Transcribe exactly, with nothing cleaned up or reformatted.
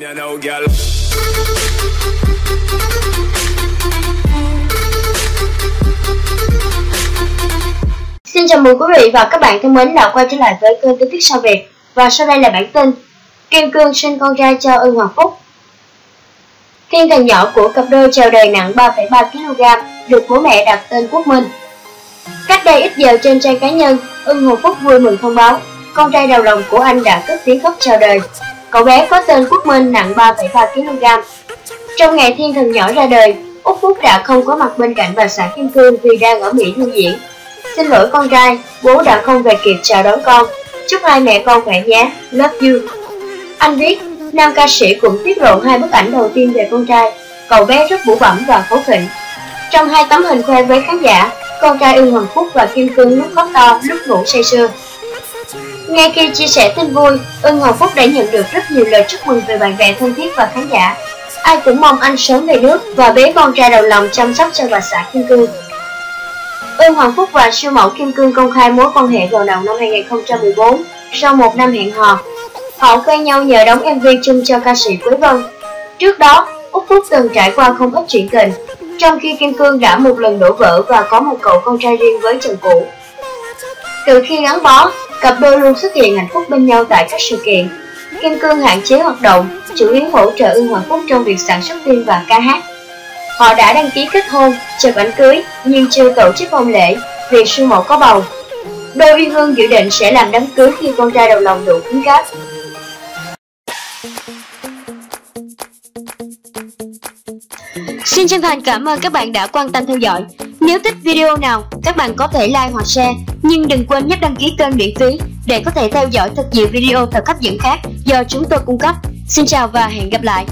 Xin chào mừng quý vị và các bạn thân mến đã quay trở lại với kênh Tin tức Sao Việt. Và sau đây là bản tin Kim Cương sinh con trai cho Ưng Hoàng Phúc. Thiên thần nhỏ của cặp đôi chào đời nặng ba phẩy ba ki lô gam được bố mẹ đặt tên Quốc Minh. Cách đây ít giờ trên trang cá nhân, Ưng Hoàng Phúc vui mừng thông báo con trai đầu lòng của anh đã cất tiếng khóc chào đời. Cậu bé có tên Quốc Minh nặng ba phẩy ba ki lô gam. Trong ngày thiên thần nhỏ ra đời, Út Phúc đã không có mặt bên cạnh bà xã Kim Cương vì đang ở Mỹ lưu diễn. Xin lỗi con trai, bố đã không về kịp chào đón con. Chúc hai mẹ con khỏe nhé, love you. Anh viết, nam ca sĩ cũng tiết lộ hai bức ảnh đầu tiên về con trai. Cậu bé rất bụ bẫm và phấn khởi. Trong hai tấm hình khoe với khán giả, con trai Ưng Hoàng Phúc và Kim Cương lúc khóc to, lúc ngủ say sưa. Ngay khi chia sẻ tin vui, Ưng Hoàng Phúc đã nhận được rất nhiều lời chúc mừng về bạn bè thân thiết và khán giả. Ai cũng mong anh sớm về nước và bế con trai đầu lòng chăm sóc cho bà xã Kim Cương. Ưng Hoàng Phúc và siêu mẫu Kim Cương công khai mối quan hệ vào đầu năm hai nghìn không trăm mười bốn sau một năm hẹn hò. Họ quen nhau nhờ đóng em vê chung cho ca sĩ Quế Vân. Trước đó, Út Phúc từng trải qua không ít chuyện tình, trong khi Kim Cương đã một lần đổ vỡ và có một cậu con trai riêng với chồng cũ. Từ khi gắn bó, cặp đôi luôn xuất hiện hạnh phúc bên nhau tại các sự kiện. Kim Cương hạn chế hoạt động, chủ yếu hỗ trợ Ưng Hoàng Phúc trong việc sản xuất phim và ca hát. Họ đã đăng ký kết hôn, chụp ảnh cưới nhưng chưa tổ chức hôn lễ vì siêu mẫu có bầu. Đôi uyên ương dự định sẽ làm đám cưới khi con trai đầu lòng đủ cứng cáp. Xin chân thành cảm ơn các bạn đã quan tâm theo dõi. Nếu thích video nào, các bạn có thể like hoặc share, nhưng đừng quên nhấn đăng ký kênh miễn phí để có thể theo dõi thật nhiều video thật hấp dẫn khác do chúng tôi cung cấp. Xin chào và hẹn gặp lại.